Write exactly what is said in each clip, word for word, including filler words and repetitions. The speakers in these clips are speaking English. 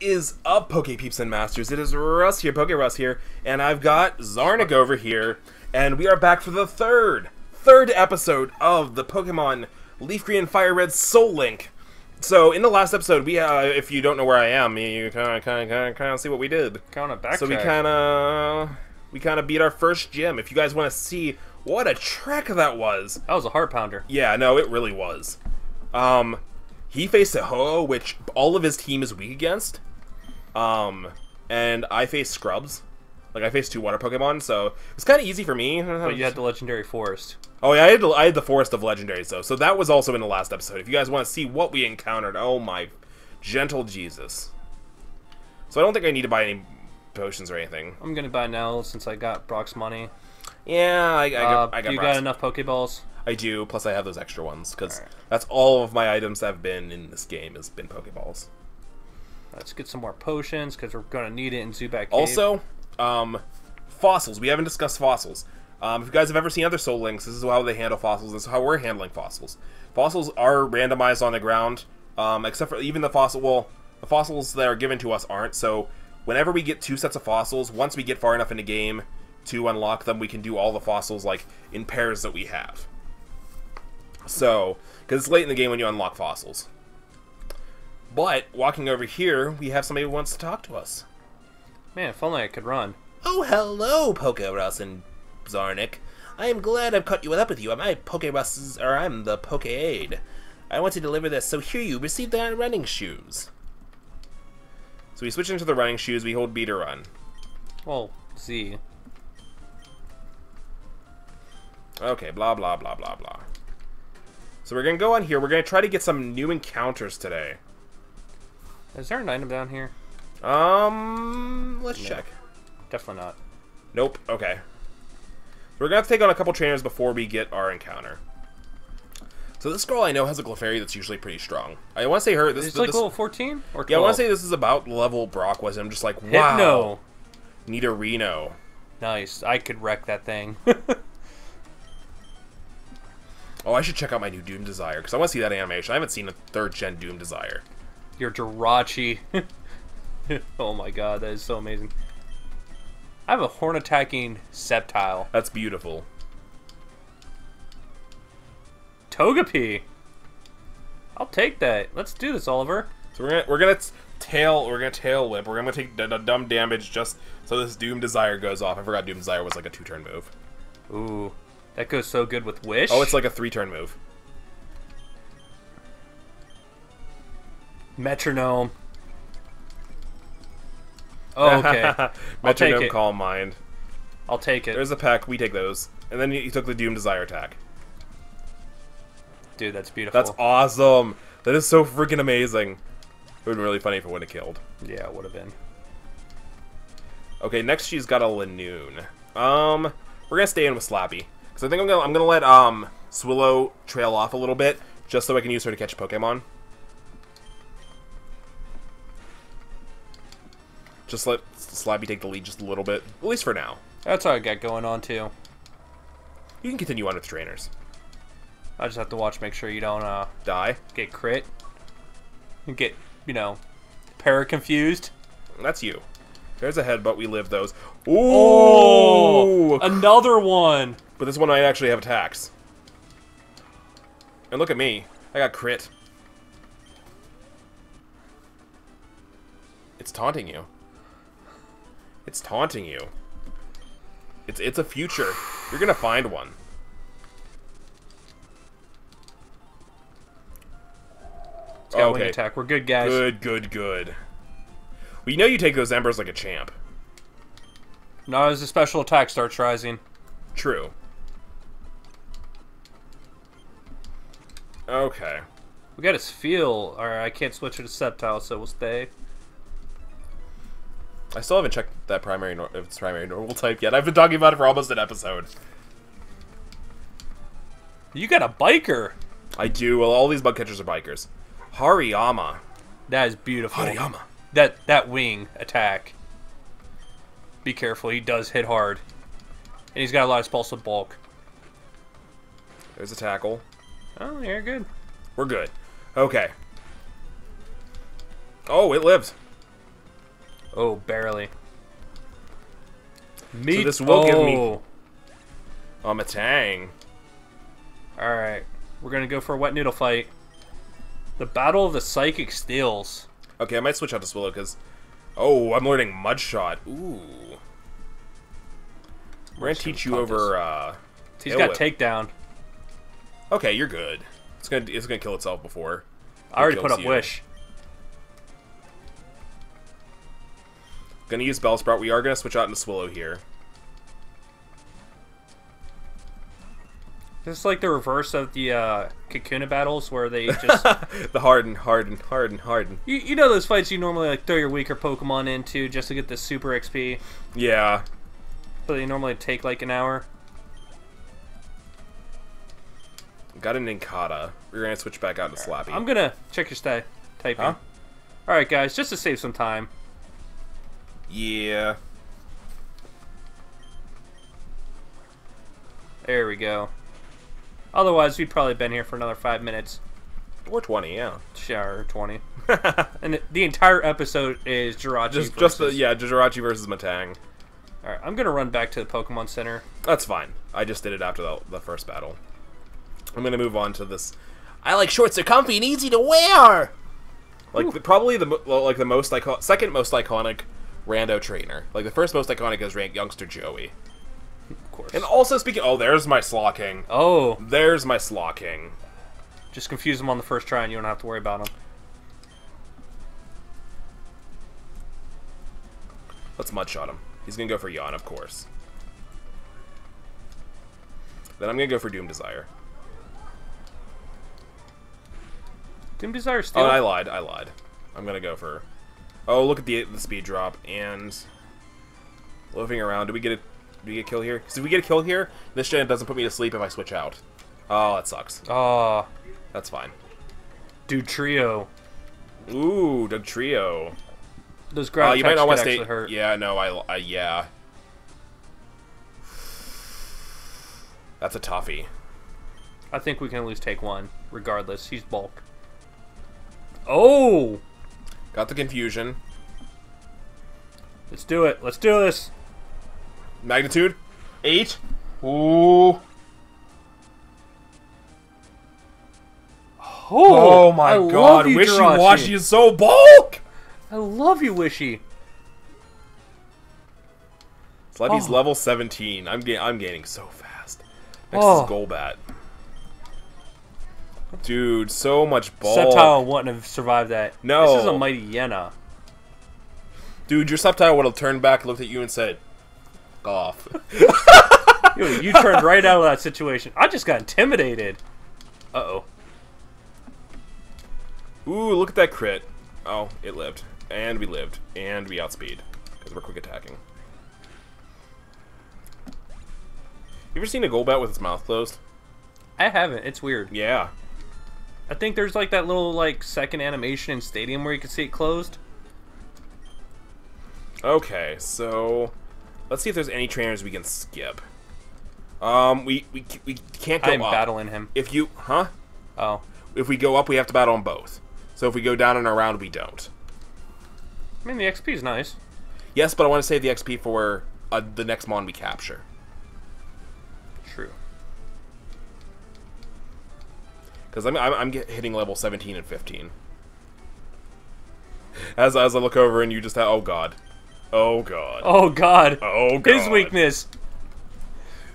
is up, Pokepeeps and Masters? It is Russ here, Poke Russ here, and I've got Zarnig over here, and we are back for the third, third episode of the Pokémon Leaf Green Fire Red Soul Link. So in the last episode, we uh, if you don't know where I am, you kind of, kind of, kind of see what we did. Kind of backtrack. So we kind of, we kind of beat our first gym. If you guys want to see what a trek that was, that was a heart pounder. Yeah, no, it really was. Um. He faced a Ho-Oh, which all of his team is weak against, um, and I faced Scrubs. Like, I faced two Water Pokemon, so it's kind of easy for me. But you had the Legendary Forest. Oh yeah, I had, I had the Forest of Legendaries though, so that was also in the last episode. If you guys want to see what we encountered, oh my gentle Jesus. So I don't think I need to buy any potions or anything. I'm gonna buy now since I got Brock's money. Yeah, I, I got, uh, I got you Brock's. Got enough Pokeballs? I do, plus I have those extra ones, because that's all of my items that have been in this game has been Pokeballs. Let's get some more potions, because we're going to need it in Zubat Cave. Also, um, fossils. We haven't discussed fossils. Um, if you guys have ever seen other Soul Links, this is how they handle fossils. This is how we're handling fossils. Fossils are randomized on the ground, um, except for even the fossil. Well, the fossils that are given to us aren't, so whenever we get two sets of fossils, once we get far enough in the game to unlock them, we can do all the fossils like in pairs that we have. So, because it's late in the game when you unlock fossils. But, walking over here, we have somebody who wants to talk to us. Man, if only I could run. Oh, hello, Pokerus and Zarnik. I am glad I've caught you up with you. I'm, I Pokerus, or I'm the Poke-Aid. I want to deliver this, so here you receive the running shoes. So we switch into the running shoes, we hold B to run. Well, Z. Okay, blah, blah, blah, blah, blah. So we're going to go on here. We're going to try to get some new encounters today. Is there an item down here? Um, let's no. check. Definitely not. Nope. Okay. So we're going to have to take on a couple trainers before we get our encounter. So this girl I know has a Clefairy that's usually pretty strong. I want to say her... This is like level fourteen or twelve? Yeah, I want to say this is about level Brock was. I'm just like, wow. Hypno. Nidorino. Nice. I could wreck that thing. Oh, I should check out my new Doom Desire, because I want to see that animation. I haven't seen a third gen Doom Desire. Your Jirachi. Oh my god, that is so amazing. I have a horn-attacking Sceptile. That's beautiful. Togepi! I'll take that. Let's do this, Oliver. So we're gonna, we're gonna tail, we're gonna tail whip. We're gonna take d d dumb damage just so this Doom Desire goes off. I forgot Doom Desire was like a two turn move. Ooh. That goes so good with Wish. Oh, it's like a three turn move. Metronome. Oh, okay. Metronome, Calm Mind. I'll take it. There's a pack. We take those. And then you took the Doom Desire attack. Dude, that's beautiful. That's awesome. That is so freaking amazing. It would have been really funny if it would have killed. Yeah, it would have been. Okay, next she's got a Lanoon. Um... We're gonna stay in with Slappy, because I think I'm gonna I'm gonna let um Swellow trail off a little bit, just so I can use her to catch Pokemon. Just let Slappy take the lead just a little bit, at least for now. That's all I got going on too. You can continue on with trainers. I just have to watch, make sure you don't uh die, get crit, and get you know, para confused. That's you. There's a headbutt. We live those. Ooh, oh, another one. But this one I actually have attacks. And look at me. I got crit. It's taunting you. It's taunting you. It's it's a future. You're gonna find one. It's got okay. Wing attack. We're good, guys. Good, good, good. We know you take those embers like a champ. Not as the special attack starts rising. True. Okay. We got his feel. Alright, I can't switch it to Sceptile, so we'll stay. I still haven't checked that primary nor if it's primary normal type yet. I've been talking about it for almost an episode. You got a biker. I do. Well, all these bug catchers are bikers. Hariyama. That is beautiful. Hariyama. That that wing attack. Be careful, he does hit hard. And he's got a lot of explosive bulk. There's a tackle. Oh, you're good. We're good. Okay. Oh, it lives. Oh, barely. Meat. So this will oh. give me a Matang. All right, we're gonna go for a wet noodle fight. The battle of the psychic steals. Okay, I might switch out to Swellow because, oh, I'm learning Mud Shot. Ooh. We're gonna teach you over. Uh, He's got takedown. Okay, you're good. It's gonna it's gonna kill itself before. I already put up Wish. Gonna use Bellsprout. We are gonna switch out into Swellow here. This is like the reverse of the uh, Kakuna battles where they just the harden, harden, harden, harden. You you know those fights you normally like throw your weaker Pokemon into just to get the super X P. Yeah. But they normally take like an hour. Got a Nincada. We're gonna switch back out to Slappy. I'm gonna check your stat typing. Huh? All right, guys, just to save some time. Yeah. There we go. Otherwise, we'd probably been here for another five minutes. Or twenty, yeah. Sure, twenty. And the, the entire episode is Jirachi. Just, versus... just the yeah, Jirachi versus Matang. All right, I'm gonna run back to the Pokemon Center. That's fine. I just did it after the, the first battle. I'm gonna move on to this. I like shorts that are comfy and easy to wear. Like the, probably the like the most iconic, second most iconic. Rando trainer. Like, the first most iconic is ranked Youngster Joey. Of course. And also, speaking... Oh, there's my Slawking. Oh. There's my Slawking. Just confuse him on the first try and you don't have to worry about him. Let's Mudshot him. He's going to go for Yawn, of course. Then I'm going to go for Doom Desire. Doom Desire steal. Oh, I lied. I lied. I'm going to go for... Oh, look at the the speed drop and loafing around. Do we get a do we get a kill here? Because if we get a kill here, this gen doesn't put me to sleep if I switch out. Oh, that sucks. Oh, that's fine. Dugtrio. Ooh, Dugtrio. Those ground uh, you might not want to stay. Hurt. Yeah, no, I, I yeah. That's a toughie. I think we can at least take one, regardless. He's bulk. Oh. Got the confusion. Let's do it. Let's do this. Magnitude eight. Ooh. Oh, oh my I god. You, Wishy Jirachi. Washy is so bulk. I love you, Wishy. Slappy's oh. level seventeen. I'm ga I'm gaining so fast. Next oh. is Golbat. Dude, so much bulk. Sceptile wouldn't have survived that. No. This is a mighty Yenna. Dude, your Sceptile would have turned back, looked at you, and said, off. Dude, you turned right out of that situation. I just got intimidated. Uh-oh. Ooh, look at that crit. Oh, it lived. And we lived. And we outspeed. Because we're quick attacking. You ever seen a Golbat with its mouth closed? I haven't. It's weird. Yeah. I think there's like that little like second animation in Stadium where you can see it closed. Okay, so let's see if there's any trainers we can skip. Um, we we, we can't go I'm up. I'm battling him. If you, huh? Oh. If we go up, we have to battle on both. So if we go down and around, we don't. I mean, the X P is nice. Yes, but I want to save the X P for uh, the next mon we capture. True. Because I'm, I'm, I'm hitting level seventeen and fifteen. As, as I look over and you just have... Oh, God. Oh, God. Oh, God. Oh, God. His weakness.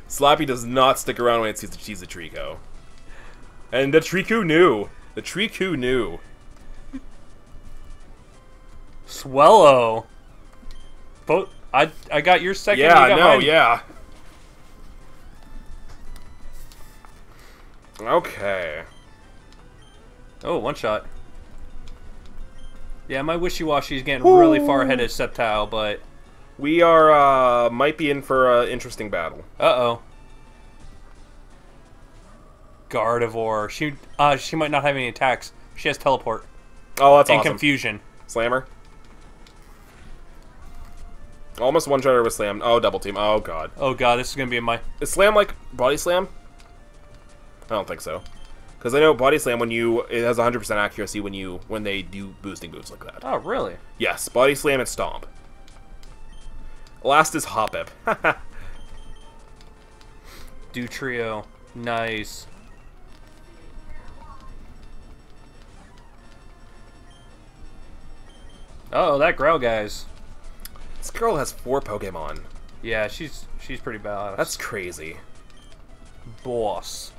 Slappy does not stick around when it sees the, sees the Trico. And the Trico knew. The Trico knew. Swellow. Both, I, I got your second. Yeah, you got no, mine. yeah. Okay. Oh, one shot. Yeah, my wishy-washy is getting Ooh. really far ahead of Sceptile, but... We are, uh, might be in for an interesting battle. Uh-oh. Gardevoir. She, uh, she might not have any attacks. She has teleport. Oh, that's and awesome. And confusion. Slammer. Almost one-shot her with slam. Oh, double team. Oh, God. Oh, God, this is gonna be in my... Is slam like body slam? I don't think so. Because I know Body Slam when you it has one hundred percent accuracy when you when they do boosting moves like that. Oh really? Yes, Body Slam and Stomp. Last is Hoppip. Dugtrio. Nice. Uh oh, that Growl guy's. This girl has four Pokemon. Yeah, she's she's pretty badass. That's crazy. Boss.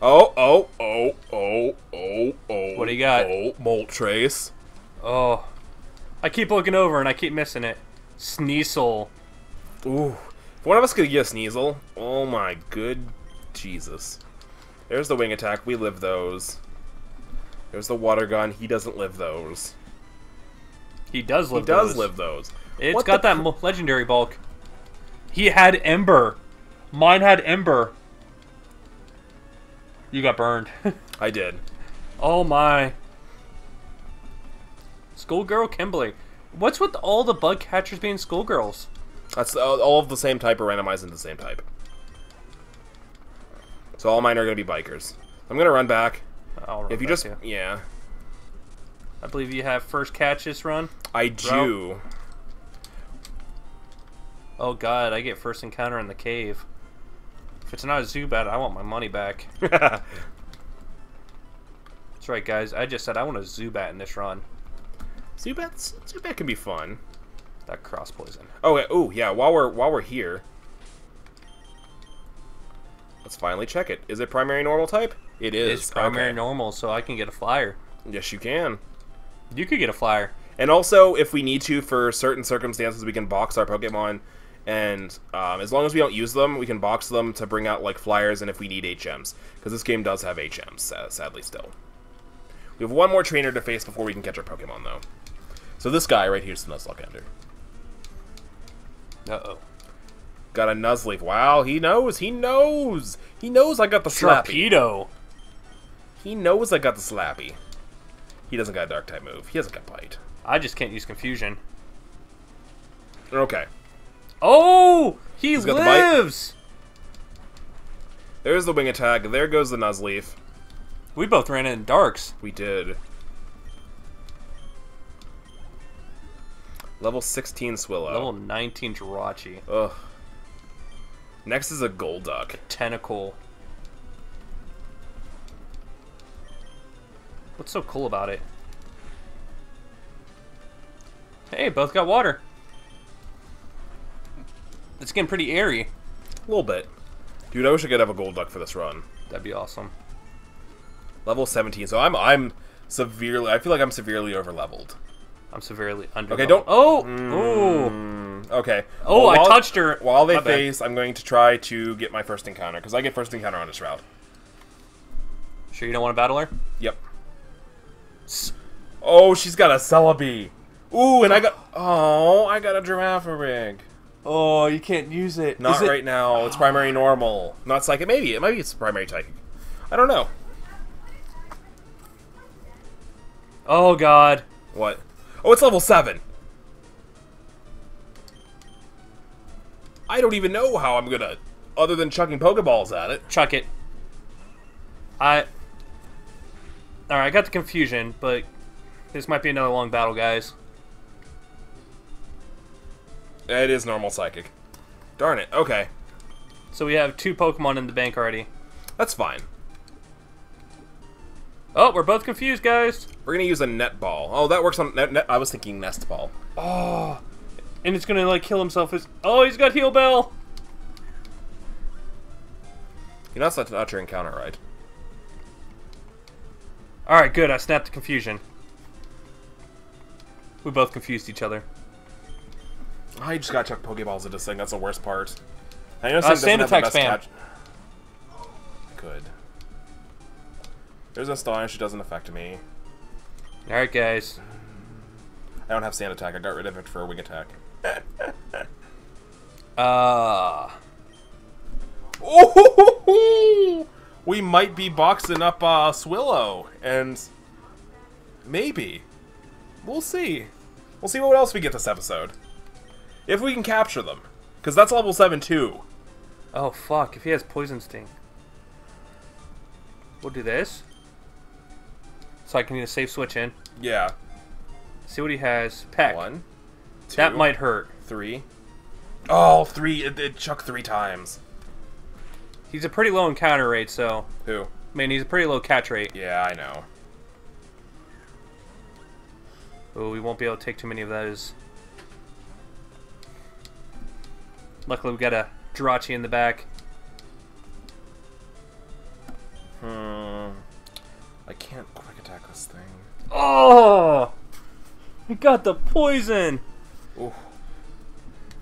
Oh, oh, oh, oh, oh, oh. What do you got? Oh, Moltres. Oh. I keep looking over and I keep missing it. Sneasel. Ooh. If one of us could get a Sneasel, oh my good Jesus. There's the wing attack. We live those. There's the water gun. He doesn't live those. He does live he those. He does live those. It's what got that legendary bulk. He had Ember. Mine had Ember. You got burned. I did. Oh my. Schoolgirl Kimberly. What's with all the bug catchers being schoolgirls? That's all of the same type or randomized into the same type. So all mine are going to be bikers. I'm going to run back. I'll run if you just you. Yeah. I believe you have first catch this run. I do. Bro. Oh god, I get first encounter in the cave. If it's not a Zubat, I want my money back. That's right, guys. I just said I want a Zubat in this run. Zubats, Zubat can be fun. That cross poison. Oh, okay. Oh yeah. While we're while we're here, let's finally check it. Is it primary normal type? It is. It's primary okay. normal, so I can get a flyer. Yes, you can. You could get a flyer. And also, if we need to, for certain circumstances, we can box our Pokemon. And um, as long as we don't use them, we can box them to bring out, like, flyers and if we need H Ms. Because this game does have H Ms, uh, sadly, still. We have one more trainer to face before we can catch our Pokemon, though. So this guy right here is the Nuzlocke Ender. Uh-oh. Got a Nuzleaf. Wow, he knows. He knows. He knows I got the Slappy. Torpedo. He knows I got the Slappy. He doesn't got a Dark-type move. He doesn't got Bite. I just can't use Confusion. Okay. Oh! He He's lives! Got the There's the wing attack. There goes the Nuzleaf. We both ran in darks. We did. Level sixteen Swellow. Level nineteen Jirachi. Ugh. Next is a Golduck. A tentacle. What's so cool about it? Hey, both got water. It's getting pretty airy. A little bit. Dude, I wish I could have a Golduck for this run. That'd be awesome. Level seventeen. So I'm I'm severely... I feel like I'm severely over-leveled. I'm severely under. Okay, don't... Oh! Mm. Ooh. Okay. Oh, well, I touched her. While they My face, bad. I'm going to try to get my first encounter, because I get first encounter on this route. Sure you don't want to battle her? Yep. Oh, she's got a Celebi. Ooh, and I got... Oh, I got a Girafarig. Oh, you can't use it. Not it... right now. It's primary normal. Not psychic. Maybe. It might be its primary psychic. I don't know. Oh, God. What? Oh, it's level seven. I don't even know how I'm going to... Other than chucking Pokeballs at it. Chuck it. I... Alright, I got the confusion, but this might be another long battle, guys. It is normal psychic. Darn it. Okay. So we have two Pokemon in the bank already. That's fine. Oh, we're both confused, guys. We're going to use a net ball. Oh, that works on... Net, net, I was thinking nest ball. Oh. And it's going to, like, kill himself. It's, oh, he's got Heal Bell. You know, that's not your encounter, right? Alright, good. I snapped the confusion. We both confused each other. I just gotta chuck Pokeballs at this thing. That's the worst part. I know uh, stand attack spam. Good. There's a Astonish. It doesn't affect me. Alright, guys. I don't have stand attack. I got rid of it for a wing attack. uh. Oh! We might be boxing up uh, Swillow, and maybe. We'll see. We'll see what else we get this episode. If we can capture them. Because that's level seven too. Oh, fuck. If he has Poison Sting. We'll do this. So I can get a safe switch in. Yeah. See what he has. Peck. One. Two, that might hurt. Three. Oh, three. It, it chucked three times. He's a pretty low encounter rate, so... Who? I mean, he's a pretty low catch rate. Yeah, I know. Oh, we won't be able to take too many of those. Luckily, we got a Jirachi in the back. Hmm. I can't quick attack this thing. Oh! We got the poison! Ooh.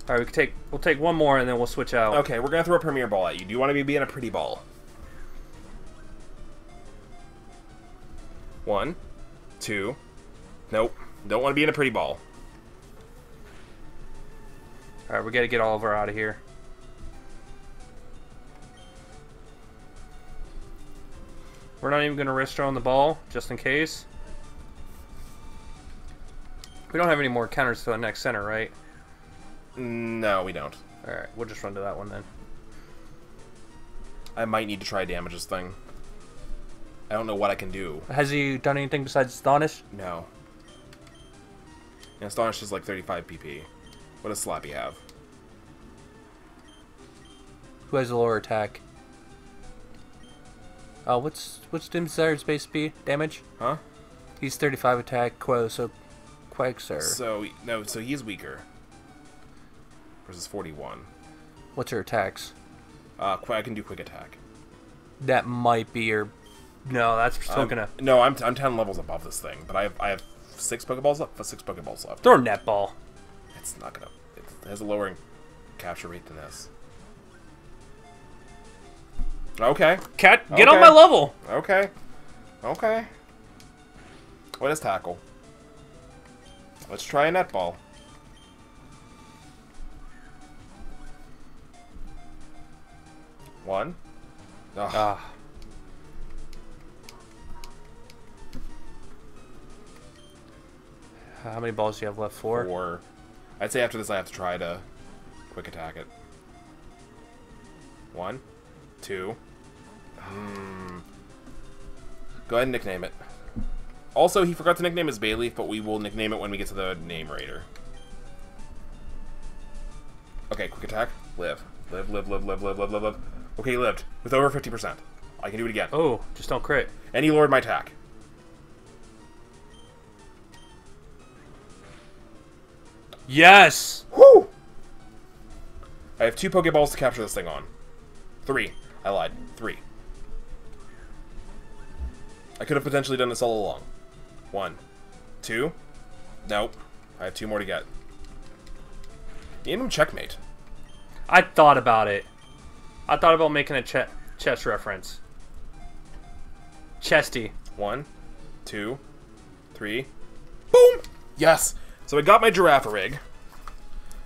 Alright, we can take we'll take one more and then we'll switch out. Okay, we're gonna throw a Premier Ball at you. Do you wanna be being a pretty ball? One. Two. Nope. Don't wanna be in a pretty ball. Alright, we gotta get Oliver out of here. We're not even gonna risk throwing the ball, just in case. We don't have any more counters to the next center, right? No, we don't. Alright, we'll just run to that one then. I might need to try damage this thing. I don't know what I can do. Has he done anything besides Astonish? No. And Astonish is like thirty-five P P. What does Slappy have? Who has a lower attack? Uh, what's what's Doom Desire's base P damage? Huh? He's thirty-five attack, Quo, so Quagsire. So no, so he's weaker. Versus forty-one. What's her attacks? Uh, I can do quick attack. That might be your. No, that's still um, gonna. No, I'm I'm ten levels above this thing, but I have I have six Pokeballs left. Six Pokeballs left. Throw a net ball. It's not gonna. It has a lower capture rate than this. Okay. Cat, get okay. on my level. Okay. Okay. What is tackle? Let's try a netball. One. Ugh. Ah. How many balls do you have left? Four? Four. I'd say after this I have to try to quick attack it. One. Two. Hmm. Go ahead and nickname it. Also, he forgot to nickname his Bayleaf, but we will nickname it when we get to the name raider. Okay, quick attack. Live. Live, live, live, live, live, live, live, live. Okay, he lived. With over fifty percent. I can do it again. Oh, just don't crit. And he lowered my attack. Yes! Woo! I have two Pokeballs to capture this thing on. Three. I lied. Three. I could have potentially done this all along. One. Two. Nope. I have two more to get. Even checkmate. I thought about it. I thought about making a che chess reference. Chesty. One. Two. Three. Boom! Yes! So I got my Girafarig.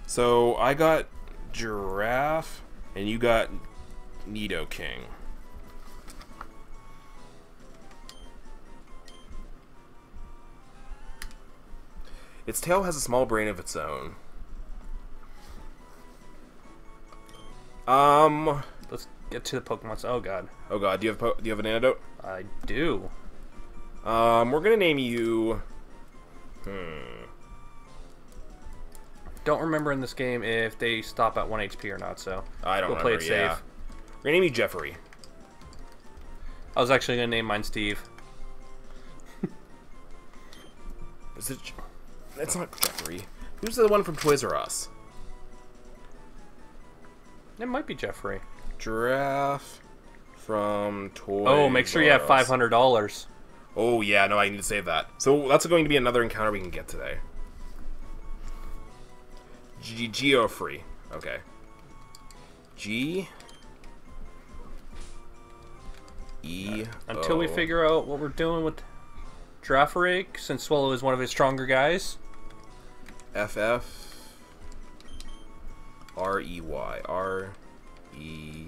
So I got Giraffe, and you got... Nidoking. Its tail has a small brain of its own. Um, let's get to the Pokemon. Oh god. Oh god. Do you have po do you have an antidote? I do. Um, we're gonna name you. Hmm. Don't remember in this game if they stop at one H P or not. So I don't. We'll remember, play it yeah. safe. We're gonna name you Jeffrey. I was actually gonna name mine Steve. Is it? That's not Jeffrey. Who's the one from Toys R Us? It might be Jeffrey. Giraffe from Toys. Oh, make sure you have five hundred dollars. Oh yeah, no, I need to save that. So that's going to be another encounter we can get today. G Geo free. Okay. G. E Until we figure out what we're doing with Girafarig, since Swellow is one of his stronger guys. F F R E Y. R E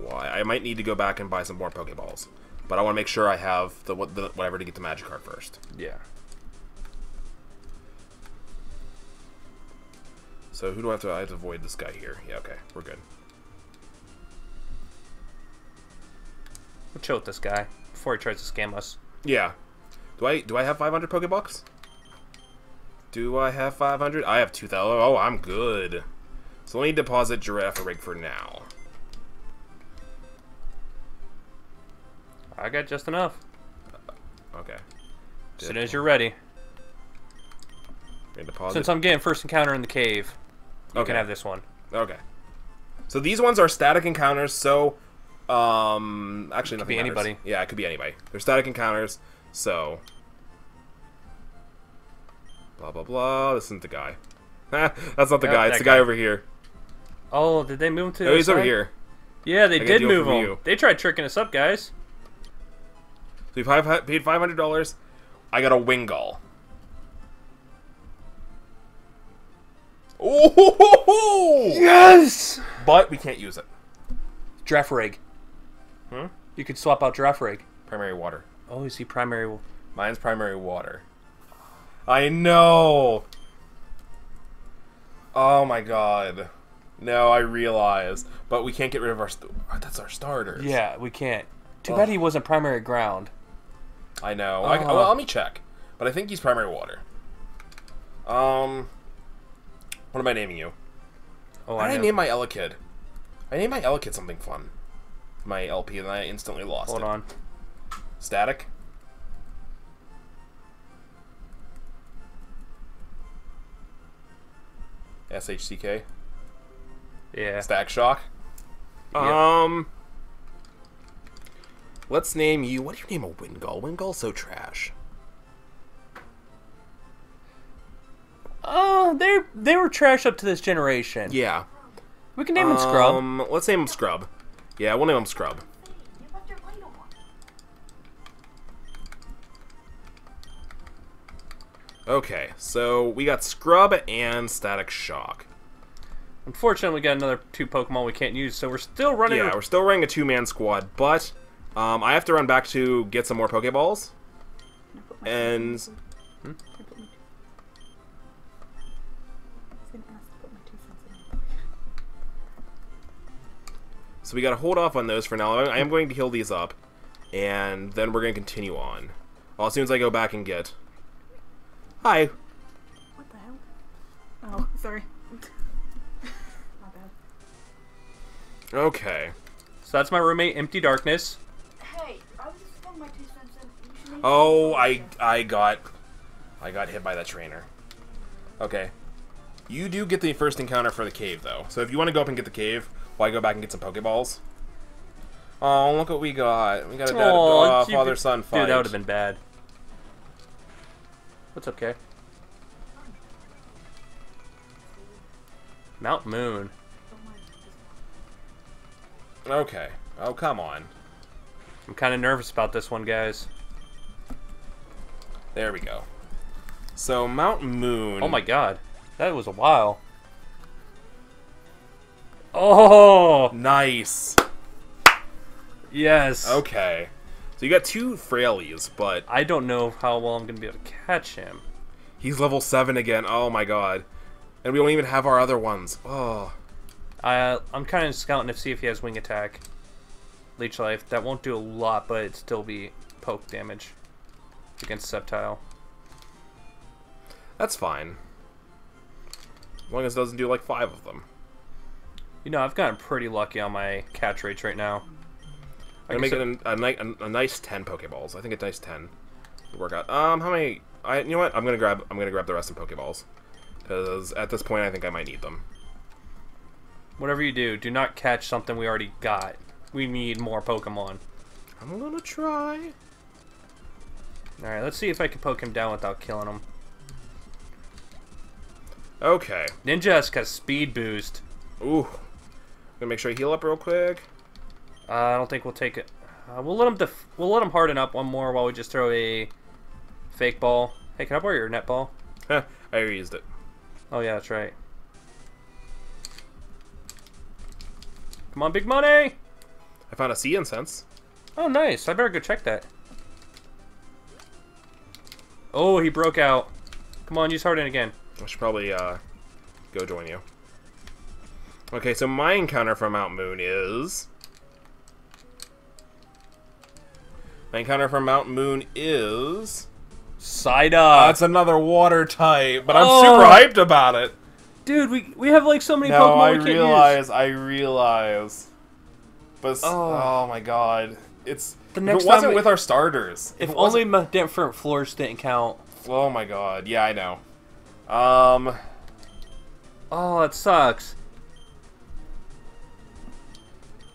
Y. I might need to go back and buy some more Pokeballs, but I want to make sure I have the, the whatever to get the Magikarp first. Yeah. So who do I have to... I have to avoid this guy here. Yeah, okay. We're good. We'll chill with this guy before he tries to scam us. Yeah. Do I do I have five hundred Pokebucks? Do I have five hundred? I have two thousand. Oh, I'm good. So let me deposit Girafarig for now. I got just enough. Uh, okay. As soon as you're ready. Deposit. Since I'm getting first encounter in the cave, you okay. can have this one. Okay. So these ones are static encounters, so... Um, actually, it could be matters. anybody. Yeah, it could be anybody. They're static encounters, so... Blah, blah, blah. This isn't the guy. That's not the no, guy. It's the guy, guy over here. Oh, did they move him to the Oh, he's side? over here. Yeah, they I did move him. You. They tried tricking us up, guys. So we paid five hundred dollars. I got a Wingull. Oh! Yes! But we can't use it. Girafarig. Hmm? You could swap out Girafarig. Primary water. Oh, is he primary... Mine's primary water. I know! Oh my god. No, I realize. But we can't get rid of our... St oh, that's our starters. Yeah, we can't. Too oh. bad he wasn't primary ground. I know. Uh -huh. I, well, let me check. But I think he's primary water. Um... What am I naming you? Oh, I, I named my Elekid. I named my Elekid something fun. My L P, and I instantly lost Hold it. Hold on. Static? S H C K? Yeah. Stack Shock? Yep. Um... Let's name you... What do you name a Wingull? Wingull's so trash. Oh, they they were trash up to this generation. Yeah. We can name um, him Scrub. Let's name him Scrub. Yeah, we'll name him Scrub. Okay, so we got Scrub and Static Shock. Unfortunately, we got another two Pokemon we can't use, so we're still running... Yeah, we're still running a two-man squad, but um, I have to run back to get some more Pokeballs. And... Hmm? So we gotta hold off on those for now. I am going to heal these up, and then we're gonna continue on. Well, as soon as I go back and get... Hi! What the hell? Oh, sorry. My bad. Okay. So that's my roommate, Empty Darkness. Hey, I was just putting my two cents in. Oh, I, I got... I got hit by that trainer. Okay. You do get the first encounter for the cave, though. So if you want to go up and get the cave... While I go back and get some Pokeballs. Oh, look what we got. We got a uh, father-son fight. Dude, that would have been bad. What's up, Kay? Mount Moon. Okay. Oh, come on. I'm kind of nervous about this one, guys. There we go. So, Mount Moon. Oh, my God. That was a while. Oh, nice. Yes. Okay. So you got two Frailies, but I don't know how well I'm gonna be able to catch him. He's level seven again. Oh my god! And we don't even have our other ones. Oh. Uh, I'm kind of scouting to see if he has wing attack, leech life. That won't do a lot, but it'd still be poke damage against Sceptile. That's fine. As long as it doesn't do like five of them. You know, I've gotten pretty lucky on my catch rates right now. I'm going to make it a, a, a, a nice ten Pokeballs. I think a nice ten would work out. Um, how many... I, you know what? I'm going to grab I'm gonna grab the rest of Pokeballs. Because at this point, I think I might need them. Whatever you do, do not catch something we already got. We need more Pokemon. I'm going to try. Alright, let's see if I can poke him down without killing him. Okay. Ninjask has speed boost. Ooh. Gonna make sure I heal up real quick. Uh, I don't think we'll take it. Uh, we'll let him def we'll let him harden up one more while we just throw a fake ball. Hey, can I borrow your net ball? Huh, I already used it. Oh yeah, that's right. Come on, big money! I found a sea incense. Oh nice, I better go check that. Oh, he broke out. Come on, use harden again. I should probably uh, go join you. Okay, so my encounter from Mount Moon is... My encounter from Mount Moon is... Psyduck. That's another water type, but I'm oh. super hyped about it. Dude, we we have like so many no, Pokemon I we can't realize, use. I realize. But oh. oh my god. It's the next if it wasn't we, with our starters. If, if only my different floors didn't count. Oh my god. Yeah, I know. Um Oh, it sucks.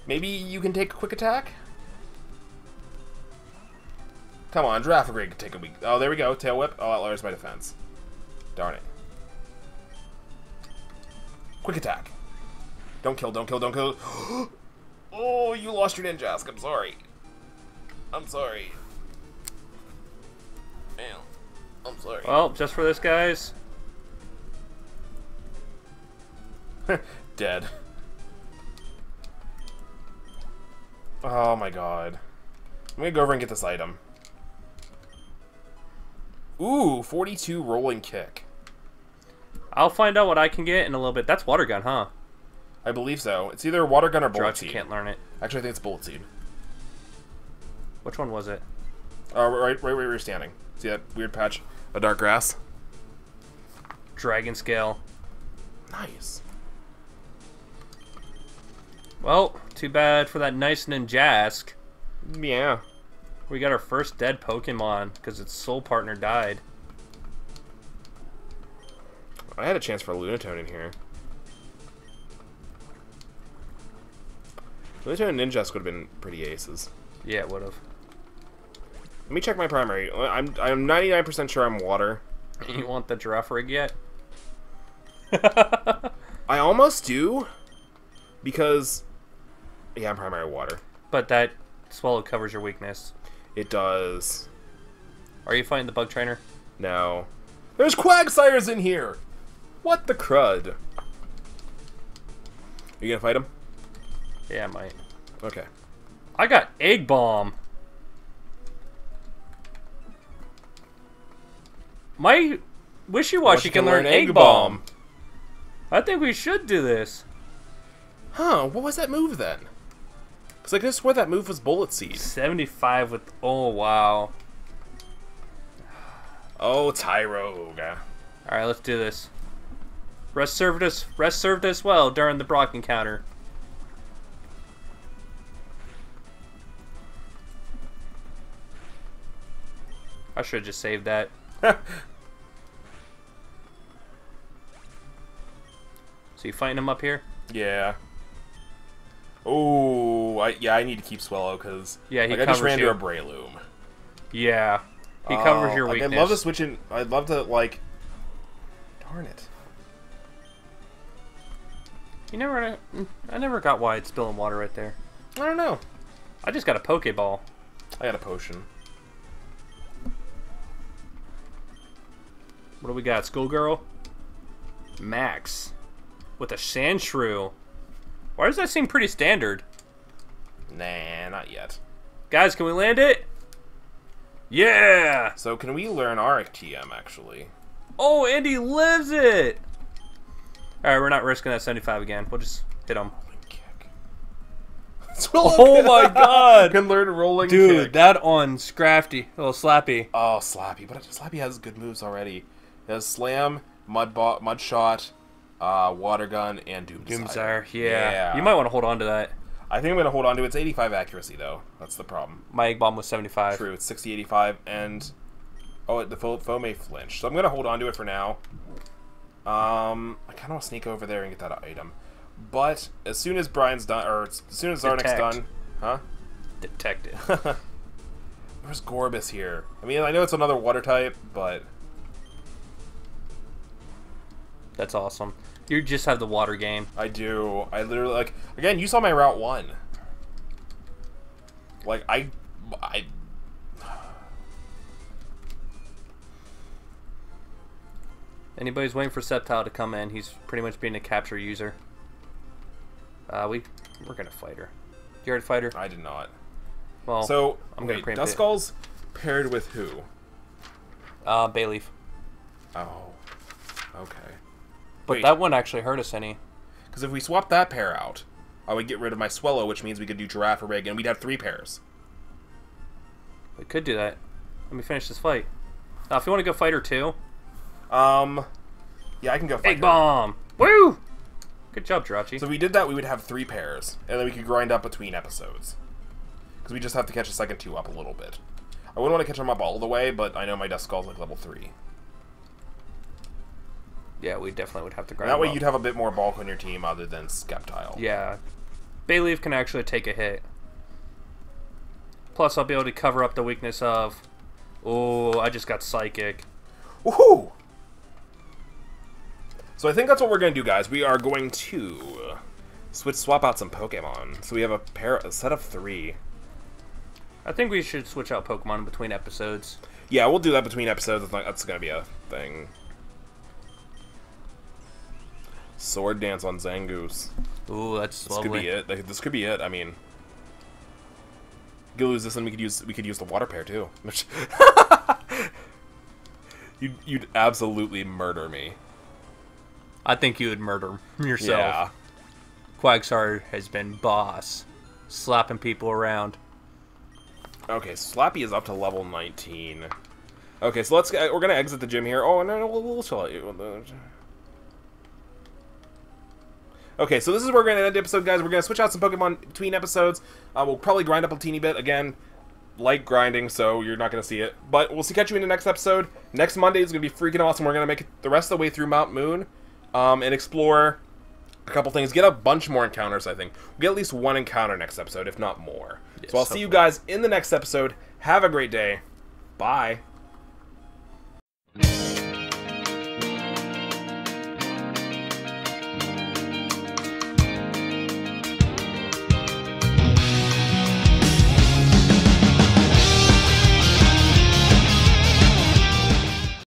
Maybe you can take a quick attack? Come on, Girafarig can take a weak. Oh, there we go. Tail Whip. Oh, that lowers my defense. Darn it. Quick attack. Don't kill, don't kill, don't kill. Oh, you lost your Ninjask. I'm sorry. I'm sorry. Man, I'm sorry. Well, just for this, guys. Dead. Oh my god. I'm gonna go over and get this item. Ooh, forty-two rolling kick. I'll find out what I can get in a little bit. That's water gun, huh? I believe so. It's either water gun or bullet Jirachi seed. Can't learn it. Actually, I think it's bullet seed. Which one was it? Uh, right, right where you're standing. See that weird patch of dark grass? Dragon scale. Nice. Well, too bad for that nice Ninjask. Yeah. We got our first dead Pokemon because its soul partner died. I had a chance for a Lunatone in here. Lunatone and Ninjask would have been pretty aces. Yeah, it would have. Let me check my primary. I'm I'm ninety-nine percent sure I'm water. You want the Girafarig yet? I almost do, because yeah, I'm primary water. But that Swellow covers your weakness. It does. Are you fighting the bug trainer? No. There's Quagsires in here! What the crud? You gonna fight him? Yeah, I might. Okay. I got Egg Bomb! My wishy-washy can, can learn, learn Egg, egg bomb. bomb. I think we should do this. Huh, what was that move then? Because I could have sworn that move was Bullet Seed. seventy-five with... Oh, wow. Oh, Tyroga. Alright, let's do this. Rest served us, rest served us well during the Brock encounter. I should have just saved that. So you fighting him up here? Yeah. Oh, I, yeah, I need to keep Swellow because yeah, he like, I just ran you. to a Breloom. Yeah, he uh, covers your weakness. Like, I'd love to switch in. I'd love to, like... Darn it. You never... I never got why it's spilling water right there. I don't know. I just got a Pokeball. I got a potion. What do we got? Schoolgirl? Max. With a Sandshrew. Why does that seem pretty standard? Nah, not yet. Guys, can we land it? Yeah! So can we learn R T M, actually? Oh, and he lives it! Alright, we're not risking that seventy-five again. We'll just hit him. Rolling kick. Oh my god! Can learn rolling Dude, kick. Dude, that on Scrafty. Oh, Slappy. Oh, Slappy. But Slappy has good moves already. It has Slam, Mud, mud Shot... Uh, water gun and Doom Desire. Doom Desire, yeah. yeah. You might want to hold on to that. I think I'm going to hold on to it. It's eighty-five accuracy, though. That's the problem. My Egg Bomb was seventy-five. True, it's sixty, eighty-five, and... Oh, the foe may flinch. So I'm going to hold on to it for now. Um, I kind of want to sneak over there and get that item. But as soon as Brian's done, or as soon as Detect. Zarnak's done... Huh? Detected. Where's Gorbis here? I mean, I know it's another water type, but... That's awesome. You just have the water game. I do. I literally, like, again, you saw my route one. Like, I, I. Anybody's waiting for Sceptile to come in. He's pretty much being a capture user. Uh, we, we're gonna fight her. You already fight her? I did not. Well, so I'm wait, gonna Duskull's it. paired with who? Uh, Bayleaf. Oh, okay. But Wait. that wouldn't actually hurt us any. Because if we swap that pair out, I would get rid of my Swellow, which means we could do Girafarig, and we'd have three pairs. We could do that. Let me finish this fight. Uh, if you want to go fighter two. Um, yeah, I can go fighter. Egg bomb! Woo! Good job, Jirachi. So if we did that, we would have three pairs, and then we could grind up between episodes. Because we just have to catch a second two up a little bit. I wouldn't want to catch them up all the way, but I know my Duskull's like level three. Yeah, we definitely would have to grind. And that way up. You'd have a bit more bulk on your team other than Sceptile. Yeah. Bayleaf can actually take a hit. Plus, I'll be able to cover up the weakness of... Oh, I just got Psychic. Woohoo! So I think that's what we're going to do, guys. We are going to switch, swap out some Pokemon. So we have a, pair, a set of three. I think we should switch out Pokemon between episodes. Yeah, we'll do that between episodes. That's going to be a thing. Sword Dance on Zangoose. Ooh, that's this lovely. Could be it. Like, this could be it. I mean, we could lose this, and we could use we could use the water pair too. you'd you'd absolutely murder me. I think you would murder yourself. Yeah. Quagsire has been boss, slapping people around. Okay, Slappy is up to level nineteen. Okay, so let's we're gonna exit the gym here. Oh no, no, we'll, we'll show you. Okay, so this is where we're going to end the episode, guys. We're going to switch out some Pokemon between episodes. Uh, we'll probably grind up a teeny bit. Again, like grinding, so you're not going to see it. But we'll see, catch you in the next episode. Next Monday is going to be freaking awesome. We're going to make it the rest of the way through Mount Moon um, and explore a couple things. Get a bunch more encounters, I think. We'll get at least one encounter next episode, if not more. Yes, so I'll hopefully. See you guys in the next episode. Have a great day. Bye.